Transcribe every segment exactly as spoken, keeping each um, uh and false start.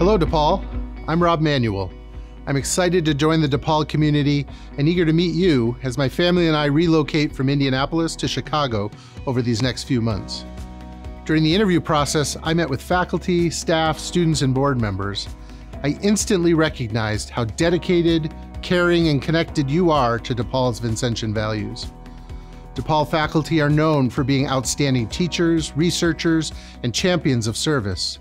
Hello, DePaul. I'm Rob Manuel. I'm excited to join the DePaul community and eager to meet you as my family and I relocate from Indianapolis to Chicago over these next few months. During the interview process, I met with faculty, staff, students, and board members. I instantly recognized how dedicated, caring, and connected you are to DePaul's Vincentian values. DePaul faculty are known for being outstanding teachers, researchers, and champions of service.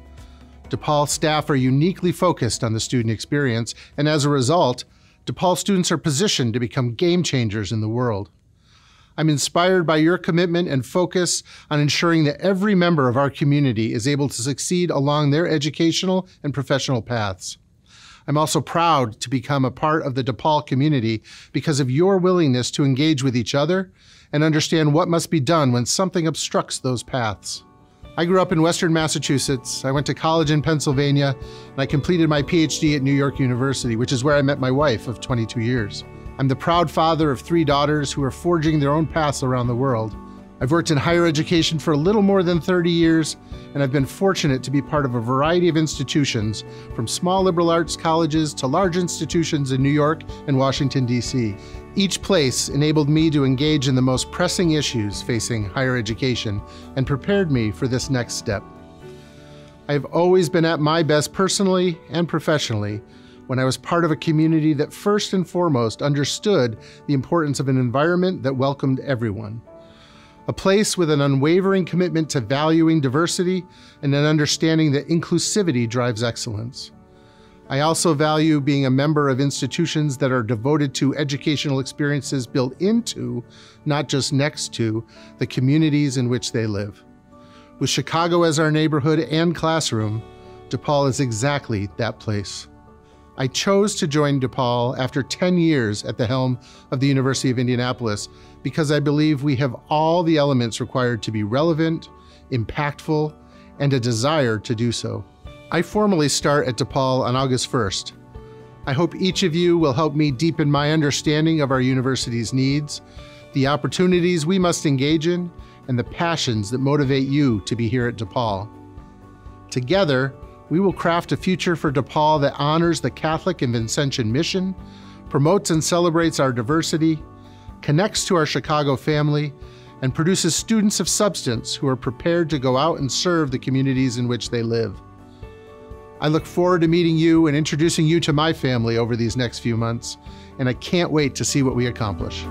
DePaul staff are uniquely focused on the student experience, and as a result, DePaul students are positioned to become game changers in the world. I'm inspired by your commitment and focus on ensuring that every member of our community is able to succeed along their educational and professional paths. I'm also proud to become a part of the DePaul community because of your willingness to engage with each other and understand what must be done when something obstructs those paths. I grew up in Western Massachusetts. I went to college in Pennsylvania, and I completed my P H D at New York University, which is where I met my wife of twenty-two years. I'm the proud father of three daughters who are forging their own paths around the world. I've worked in higher education for a little more than thirty years, and I've been fortunate to be part of a variety of institutions, from small liberal arts colleges to large institutions in New York and Washington, D C Each place enabled me to engage in the most pressing issues facing higher education and prepared me for this next step. I have always been at my best personally and professionally when I was part of a community that first and foremost understood the importance of an environment that welcomed everyone. A place with an unwavering commitment to valuing diversity and an understanding that inclusivity drives excellence. I also value being a member of institutions that are devoted to educational experiences built into, not just next to, the communities in which they live. With Chicago as our neighborhood and classroom, DePaul is exactly that place. I chose to join DePaul after ten years at the helm of the University of Indianapolis because I believe we have all the elements required to be relevant, impactful, and a desire to do so. I formally start at DePaul on August first. I hope each of you will help me deepen my understanding of our university's needs, the opportunities we must engage in, and the passions that motivate you to be here at DePaul. Together, we will craft a future for DePaul that honors the Catholic and Vincentian mission, promotes and celebrates our diversity, connects to our Chicago family, and produces students of substance who are prepared to go out and serve the communities in which they live. I look forward to meeting you and introducing you to my family over these next few months, and I can't wait to see what we accomplish.